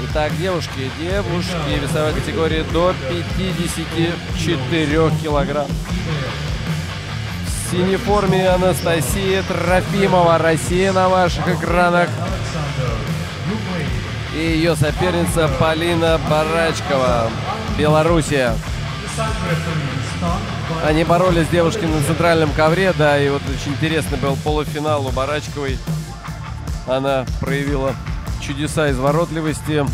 Итак, девушки, весовой категории до 54 килограмм. В синей форме Анастасия Трофимова, Россия на ваших экранах. И ее соперница Палина Бурачкова, Белоруссия. Они боролись, девушки, на центральном ковре, да, и вот очень интересный был полуфинал у Бурачковой. Она проявила чудеса изворотливости,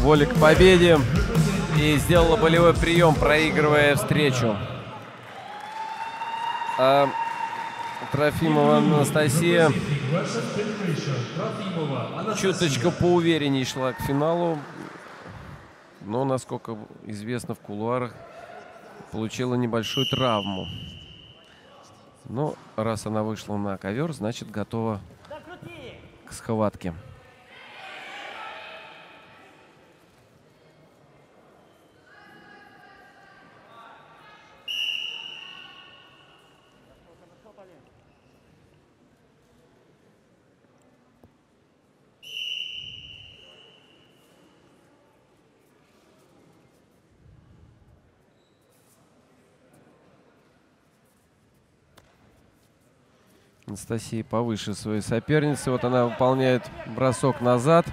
воли к победе и сделала болевой прием, проигрывая встречу. А Трофимова Анастасия чуточку поувереннее шла к финалу, но, насколько известно в кулуарах, получила небольшую травму. Но раз она вышла на ковер, значит, готова к схватке. Анастасия повыше своей соперницы. Вот она выполняет бросок назад.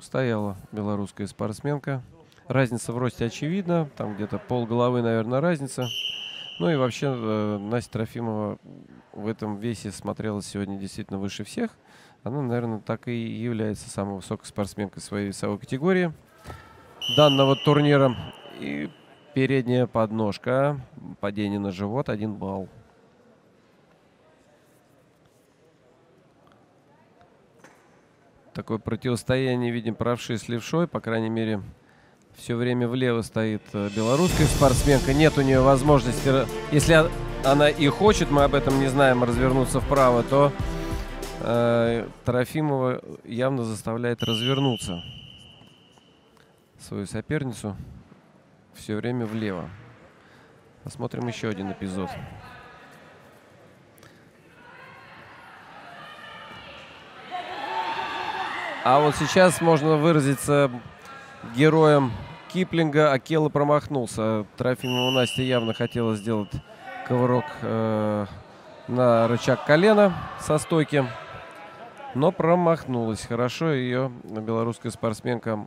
Стояла белорусская спортсменка. Разница в росте очевидна. Там где-то полголовы, наверное, разница. Ну и вообще Настя Трофимова в этом весе смотрелась сегодня действительно выше всех. Она, наверное, так и является самой высокой спортсменкой своей весовой категории данного турнира. И передняя подножка, падение на живот, 1 балл. Такое противостояние видим правши с левшой. По крайней мере, все время влево стоит белорусская спортсменка. Нет у нее возможности, если она и хочет, мы об этом не знаем, развернуться вправо, то Трофимова явно заставляет развернуться свою соперницу. Все время влево. Посмотрим еще один эпизод. А вот сейчас можно выразиться героем Киплинга. Акела промахнулся. Трофимова Настя явно хотела сделать ковырок на рычаг колена со стойки, но промахнулась. Хорошо ее белорусская спортсменка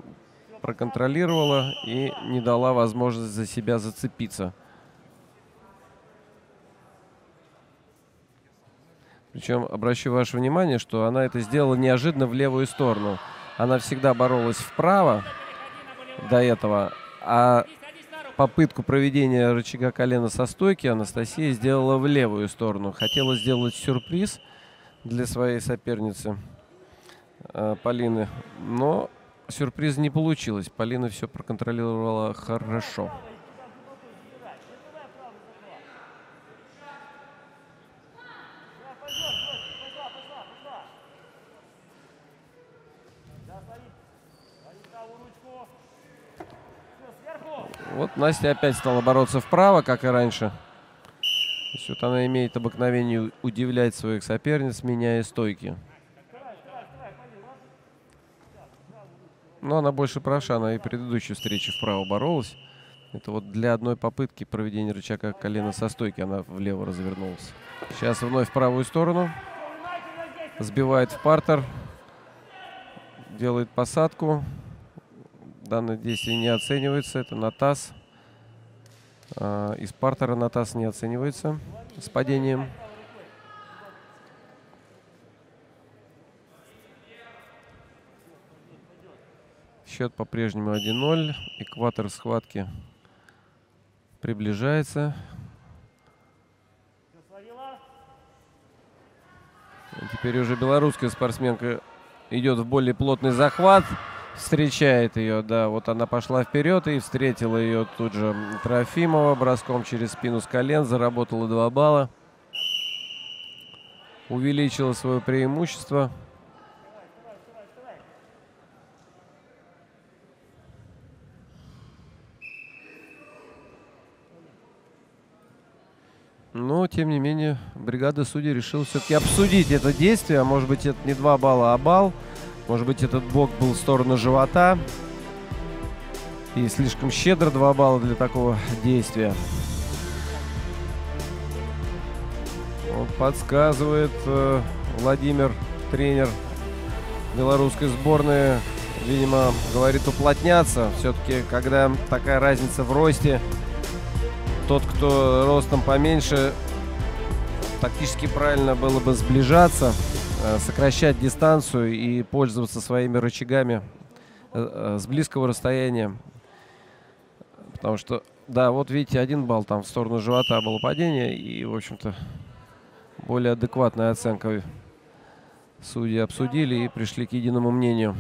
проконтролировала и не дала возможность за себя зацепиться. Причем обращу ваше внимание, что она это сделала неожиданно в левую сторону. Она всегда боролась вправо до этого, а попытку проведения рычага колена со стойки Анастасия сделала в левую сторону. Хотела сделать сюрприз для своей соперницы Полины, но сюрприз не получилось. Полина все проконтролировала хорошо. Вот Настя опять стала бороться вправо, как и раньше. То есть вот она имеет обыкновение удивлять своих соперниц, меняя стойки. Но она больше правша, она и в предыдущей встрече вправо боролась. Это вот для одной попытки проведения рычага колена со стойки она влево развернулась. Сейчас вновь в правую сторону. Сбивает в партер. Делает посадку. Данное действие не оценивается. Это на таз. Из партера на таз не оценивается с падением. Счет по-прежнему 1-0. Экватор схватки приближается. Теперь уже белорусская спортсменка идет в более плотный захват. Встречает ее, да, вот она пошла вперед и встретила ее тут же Трофимова броском через спину с колен. Заработала 2 балла. Увеличила свое преимущество. Ну, но, тем не менее, бригада судей решила все-таки обсудить это действие. А может быть, это не 2 балла, а балл. Может быть, этот бок был в сторону живота. И слишком щедро 2 балла для такого действия. Вот подсказывает Владимир, тренер белорусской сборной. Видимо, говорит уплотняться. Все-таки, когда такая разница в росте, тот, кто ростом поменьше, тактически правильно было бы сближаться, сокращать дистанцию и пользоваться своими рычагами с близкого расстояния. Потому что, да, вот видите, 1 балл там в сторону живота было падение. И, в общем-то, более адекватная оценка. Судьи обсудили и пришли к единому мнению.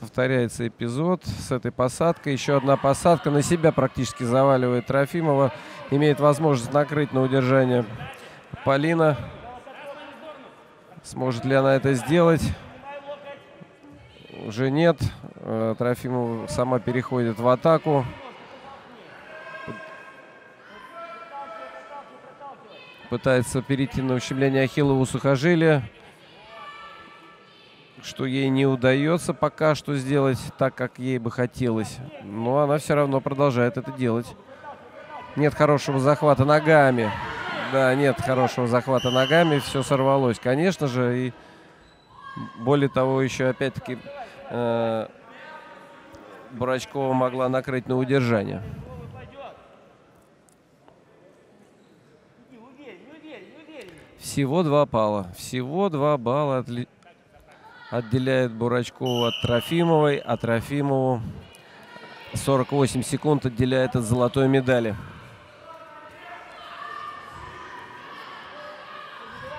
Повторяется эпизод с этой посадкой. Еще одна посадка. На себя практически заваливает Трофимова. Имеет возможность накрыть на удержание Палина. Сможет ли она это сделать? Уже нет. Трофимова сама переходит в атаку. Пытается перейти на ущемление ахиллового сухожилия, что ей не удается пока что сделать так, как ей бы хотелось. Но она все равно продолжает это делать. Нет хорошего захвата ногами. Да, нет хорошего захвата ногами. Все сорвалось, конечно же. И более того, еще опять-таки Бурачкова могла накрыть на удержание. Всего 2 балла. Всего 2 балла отделяет Бурачкову от Трофимовой, а Трофимову 48 секунд отделяет от золотой медали. Не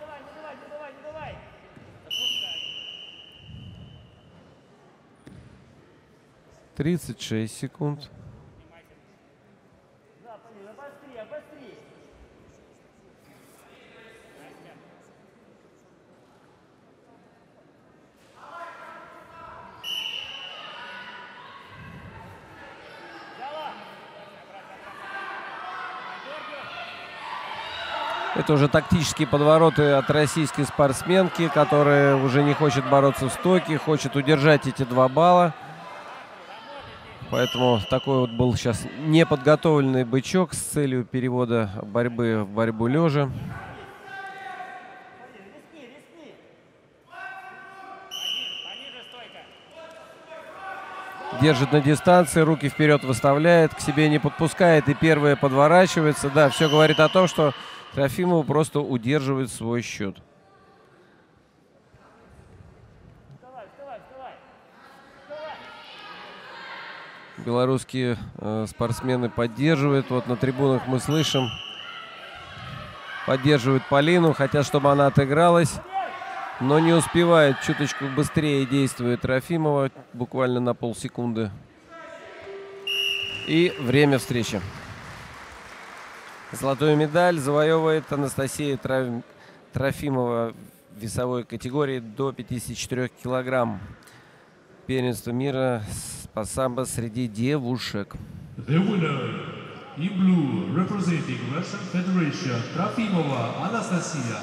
давай, не давай, не давай. 36 секунд. Это уже тактические подвороты от российской спортсменки, которая уже не хочет бороться в стойке, хочет удержать эти 2 балла. Поэтому такой вот был сейчас неподготовленный бычок с целью перевода борьбы в борьбу лежа. Держит на дистанции, руки вперед выставляет, к себе не подпускает и первая подворачивается. Да, все говорит о том, что Трофимова просто удерживает свой счет. Белорусские спортсмены поддерживают. Вот на трибунах мы слышим. Поддерживают Палину, хотят, чтобы она отыгралась. Но не успевает. Чуточку быстрее действует Трофимова. Буквально на полсекунды. И время встречи. Золотую медаль завоевывает Анастасия Трофимова в весовой категории до 54 килограмм. Первенство мира по самбо среди девушек. The winner in blue representing Russian Federation Трофимова Анастасия.